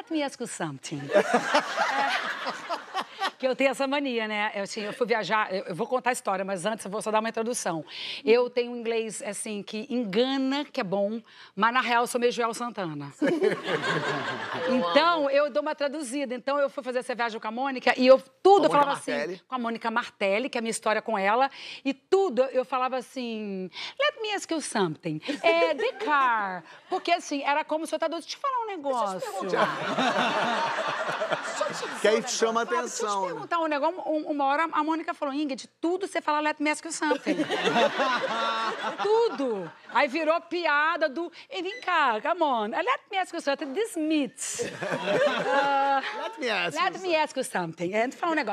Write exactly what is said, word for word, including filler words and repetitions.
let me ask you something. É, que eu tenho essa mania, né? Eu, assim, eu fui viajar, eu, eu vou contar a história, mas antes eu vou só dar uma introdução. Eu tenho um inglês, assim, que engana, que é bom, mas na real eu sou meio Joel Santana. Então, eu dou uma traduzida. Então, eu fui fazer essa viagem com a Mônica e eu tudo eu falava Martelli. assim... Com a Mônica Martelli, que é a minha história com ela. E tudo, eu falava assim... Let me ask you something. É, the car. Porque, assim, era como se eu tava... Deixa eu te falar um negócio. Deixa eu te perguntar. Que aí te chama a atenção. Deixa eu te perguntar um negócio. Uma hora, a Mônica falou... Ingrid, tudo você fala let me ask you something. Tudo. Aí virou piada do... E vem cá, come on. Let me ask you something. This meat. Uh, let me ask, let you, me ask you something. É, fala um negócio.